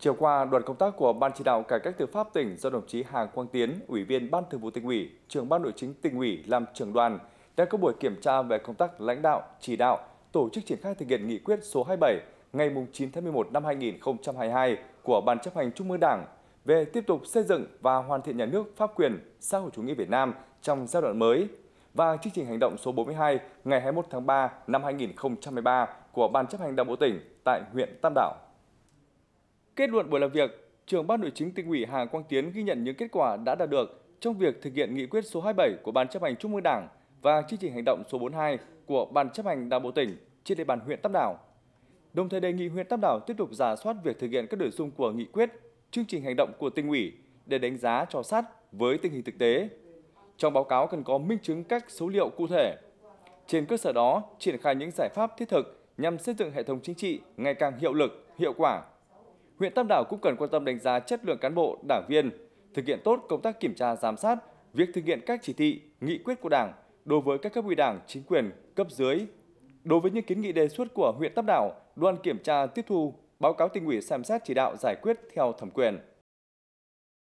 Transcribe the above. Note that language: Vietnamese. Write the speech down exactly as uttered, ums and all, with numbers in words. Chiều qua, đoàn công tác của Ban Chỉ đạo Cải cách Tư pháp tỉnh do đồng chí Hà Quang Tiến, Ủy viên Ban Thường vụ Tỉnh ủy, Trưởng Ban Nội chính Tỉnh ủy làm trưởng đoàn đã có buổi kiểm tra về công tác lãnh đạo, chỉ đạo, tổ chức triển khai thực hiện nghị quyết số hai mươi bảy ngày mùng chín tháng mười một năm hai nghìn không trăm hai mươi hai của Ban Chấp hành Trung ương Đảng về tiếp tục xây dựng và hoàn thiện nhà nước pháp quyền xã hội chủ nghĩa Việt Nam trong giai đoạn mới và chương trình hành động số bốn mươi hai ngày hai mươi mốt tháng ba năm hai nghìn không trăm mười ba của Ban Chấp hành Đảng bộ tỉnh tại huyện Tam Đảo. Kết luận buổi làm việc, Trưởng Ban Nội chính Tỉnh ủy Hà Quang Tiến ghi nhận những kết quả đã đạt được trong việc thực hiện nghị quyết số hai mươi bảy của Ban Chấp hành Trung ương Đảng và chương trình hành động số bốn mươi hai của Ban Chấp hành Đảng bộ tỉnh trên địa bàn huyện Tam Đảo. Đồng thời đề nghị huyện Tam Đảo tiếp tục rà soát việc thực hiện các nội dung của nghị quyết, chương trình hành động của Tỉnh ủy để đánh giá cho sát với tình hình thực tế. Trong báo cáo cần có minh chứng các số liệu cụ thể. Trên cơ sở đó, triển khai những giải pháp thiết thực nhằm xây dựng hệ thống chính trị ngày càng hiệu lực, hiệu quả. Huyện Tam Đảo cũng cần quan tâm đánh giá chất lượng cán bộ, đảng viên, thực hiện tốt công tác kiểm tra giám sát, việc thực hiện các chỉ thị, nghị quyết của Đảng đối với các cấp ủy Đảng, chính quyền cấp dưới. Đối với những kiến nghị đề xuất của huyện Tam Đảo, đoàn kiểm tra tiếp thu, báo cáo Tỉnh ủy xem xét chỉ đạo giải quyết theo thẩm quyền.